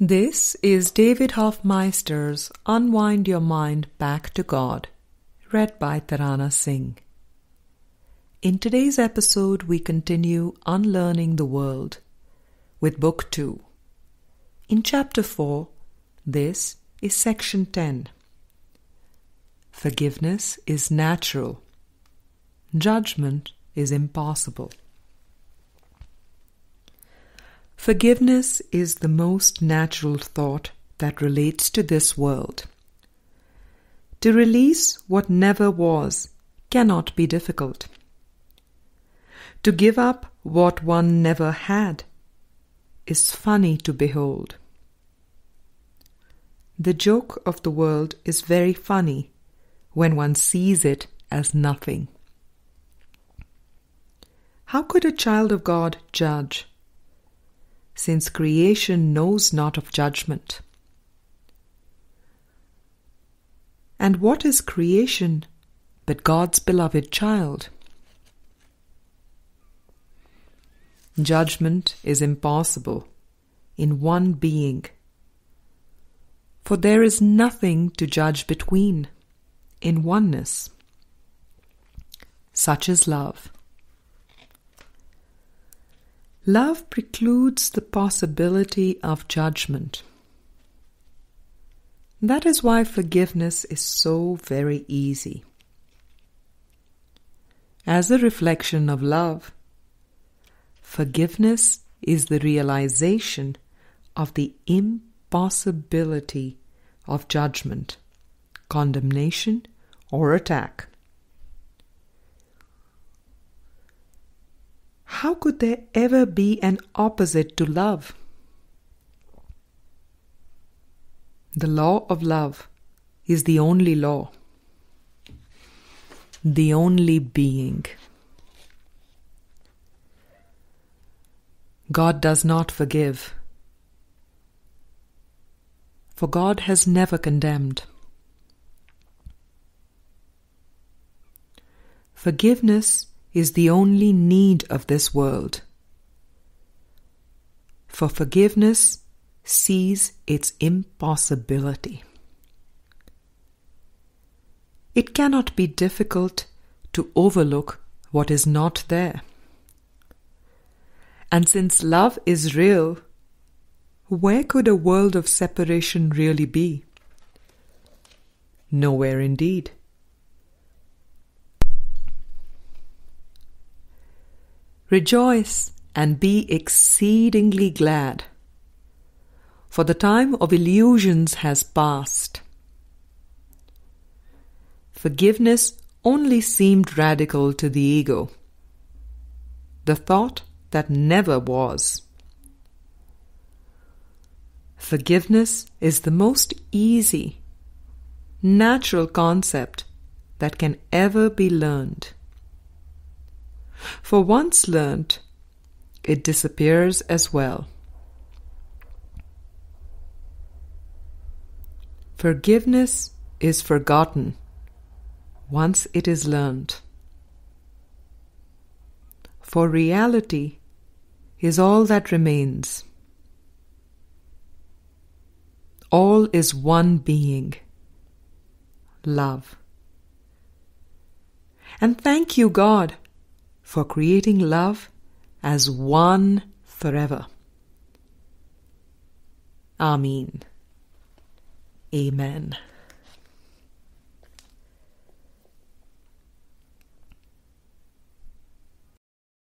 This is David Hoffmeister's Unwind Your Mind Back to God, read by Tarana Singh. In today's episode, we continue Unlearning the World with Book 2. In Chapter 4, this is Section 10. Forgiveness is natural. Judgment is impossible. Forgiveness is the most natural thought that relates to this world. To release what never was cannot be difficult. To give up what one never had is funny to behold. The joke of the world is very funny when one sees it as nothing. How could a child of God judge? Since creation knows not of judgment. And what is creation but God's beloved child? Judgment is impossible in one being, for there is nothing to judge between in oneness. Such is love. Love precludes the possibility of judgment. That is why forgiveness is so very easy. As a reflection of love, forgiveness is the realization of the impossibility of judgment, condemnation, or attack. How could there ever be an opposite to love? The law of love is the only law, the only being. God does not forgive, for God has never condemned. Forgiveness is the only need of this world, for forgiveness sees its impossibility. It cannot be difficult to overlook what is not there. And since love is real, where could a world of separation really be? Nowhere indeed. Rejoice and be exceedingly glad, for the time of illusions has passed. Forgiveness only seemed radical to the ego, the thought that never was. Forgiveness is the most easy, natural concept that can ever be learned. For once learnt, it disappears as well. Forgiveness is forgotten once it is learnt. For reality is all that remains. All is one being, love. And thank you, God, for creating love as one forever. Amen. Amen.